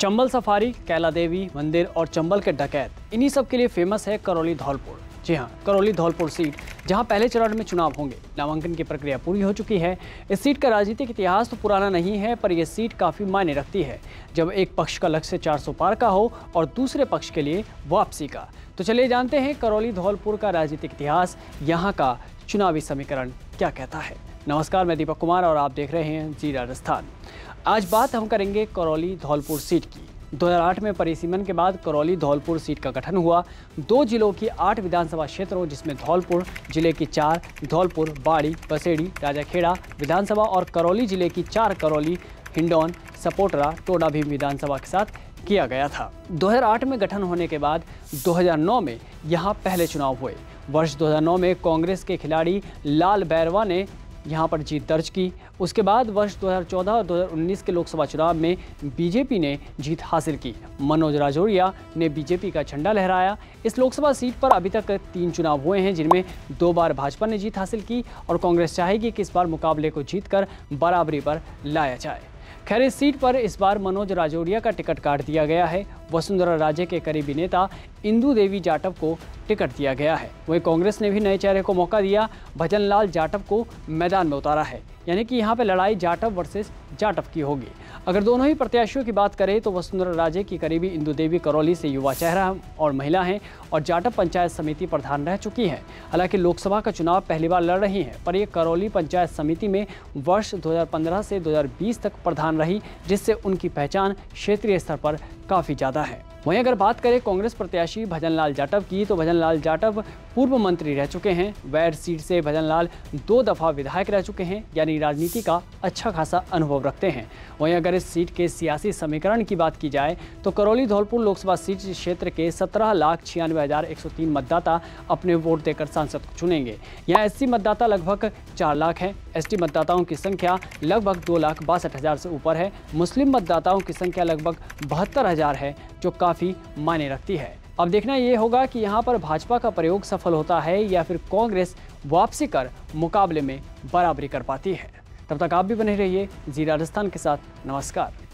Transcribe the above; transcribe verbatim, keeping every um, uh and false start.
Chambal safari, कैला देवी मंदिर और चंबल के डकैत, इन्हीं सब के लिए फेमस है करौली धौलपुर। जी हाँ, करौली धौलपुर सीट जहां पहले चरण में चुनाव होंगे। नामांकन की प्रक्रिया पूरी हो चुकी है। इस सीट का राजनीतिक इतिहास तो पुराना नहीं है, पर यह सीट काफ़ी मायने रखती है जब एक पक्ष का लक्ष्य चार सौ पार का हो और दूसरे पक्ष के लिए वापसी का। तो चलिए जानते हैं करौली धौलपुर का राजनीतिक इतिहास, यहाँ का चुनावी समीकरण क्या कहता है। नमस्कार, मैं दीपक कुमार और आप देख रहे हैं जीरा राजस्थान। आज बात हम करेंगे करौली धौलपुर सीट की। दो हज़ार आठ में परिसीमन के बाद करौली धौलपुर सीट का गठन हुआ। दो जिलों की आठ विधानसभा क्षेत्रों, जिसमें धौलपुर जिले की चार, धौलपुर, बाड़ी, बसेड़ी, राजाखेड़ा विधानसभा और करौली जिले की चार, करौली, हिंडौन, सपोटरा, टोडा भीम विधानसभा के साथ किया गया था। दो हज़ार आठ में गठन होने के बाद दो हज़ार नौ में यहाँ पहले चुनाव हुए। वर्ष दो हज़ार नौ में कांग्रेस के खिलाड़ी लाल बैरवा ने यहाँ पर जीत दर्ज की। उसके बाद वर्ष दो हज़ार चौदह और दो हज़ार उन्नीस के लोकसभा चुनाव में बीजेपी ने जीत हासिल की। मनोज राजौरिया ने बीजेपी का झंडा लहराया। इस लोकसभा सीट पर अभी तक तीन चुनाव हुए हैं, जिनमें दो बार भाजपा ने जीत हासिल की और कांग्रेस चाहेगी कि इस बार मुकाबले को जीतकर बराबरी पर लाया जाए। खैर, इस सीट पर इस बार मनोज राजौरिया का टिकट काट दिया गया है। वसुंधरा राजे के करीबी नेता इंदु देवी जाटव को टिकट दिया गया है। वहीं कांग्रेस ने भी नए चेहरे को मौका दिया, भजनलाल जाटव को मैदान में उतारा है। यानी कि यहाँ पे लड़ाई जाटव वर्सेस जाटव की होगी। अगर दोनों ही प्रत्याशियों की बात करें तो वसुंधरा राजे की करीबी इंदु देवी करौली से युवा चेहरा और महिला हैं और जाटव पंचायत समिति प्रधान रह चुकी हैं। हालांकि लोकसभा का चुनाव पहली बार लड़ रही हैं, पर ये करौली पंचायत समिति में वर्ष दो हज़ार पंद्रह से दो हज़ार बीस तक प्रधान रही, जिससे उनकी पहचान क्षेत्रीय स्तर पर काफ़ी ज़्यादा है। वहीं अगर बात करें कांग्रेस प्रत्याशी भजनलाल जाटव की, तो भजनलाल जाटव पूर्व मंत्री रह चुके हैं। वैर सीट से भजनलाल दो दफ़ा विधायक रह चुके हैं, यानी राजनीति का अच्छा खासा अनुभव रखते हैं। वहीं अगर इस सीट के सियासी समीकरण की बात की जाए तो करौली धौलपुर लोकसभा सीट क्षेत्र के सत्रह लाख छियानवे हज़ार एक सौ तीन मतदाता अपने वोट देकर सांसद को चुनेंगे। यहाँ एस सी मतदाता लगभग चार लाख है। एस टी मतदाताओं की संख्या लगभग दो लाख बासठ हज़ार से ऊपर है। मुस्लिम मतदाताओं की संख्या लगभग बहत्तर हज़ार है, जो काफ़ी मायने रखती है। अब देखना ये होगा कि यहाँ पर भाजपा का प्रयोग सफल होता है या फिर कांग्रेस वापसी कर मुकाबले में बराबरी कर पाती है। तब तक आप भी बने रहिए जी राजस्थान के साथ। नमस्कार।